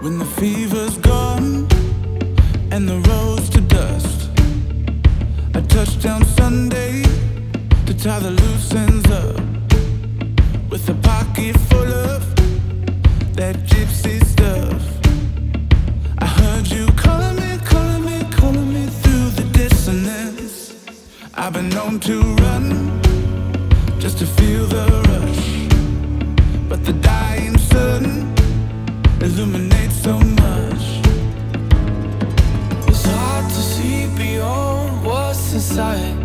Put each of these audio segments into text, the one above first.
When the fever's gone and the road's to dust, I touch down Sunday to tie the loose ends up, with a pocket full of that gypsy stuff. I heard you calling me, calling me, calling me through the dissonance. I've been known to run just to feel the rush, but the dying sun illuminates so much. It's hard to see beyond what's inside,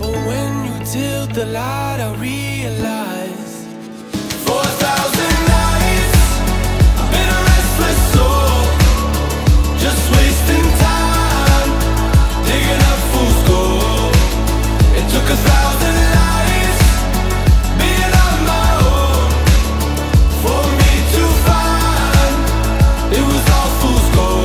but when you tilt the light, I realize 4,000 nights I've been a restless soul, just wasting time digging up fool's gold. It took 1,000 lives being on my own for me to find it was all fool's gold.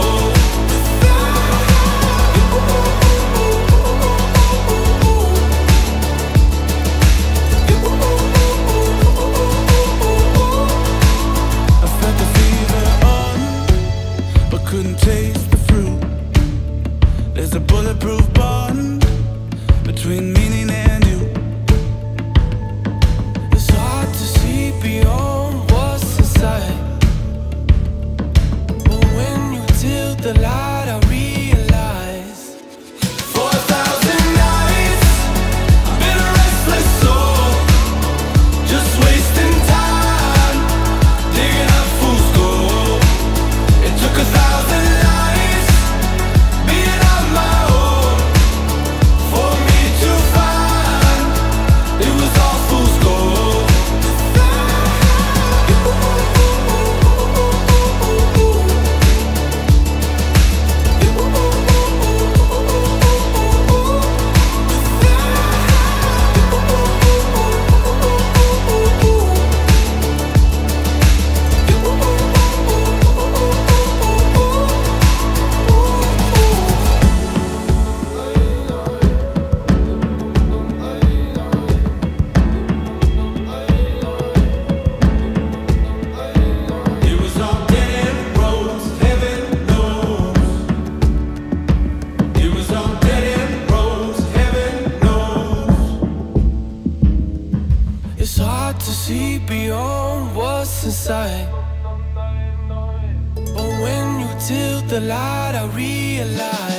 I felt the fever on, but couldn't taste the fruit. There's a bulletproof bond between meaning and you. It's hard to see beyond what's inside, but when you tilt the light, I realize 4,000 nights I've been a restless soul, just wasting time digging up fool's gold. It took 1,000 lives being on my own for me to find it was all fool's gold. It was all dead end roads, heaven knows. It was all dead end roads, heaven knows. It's hard to see beyond what's inside, but when you tilt the light, I realize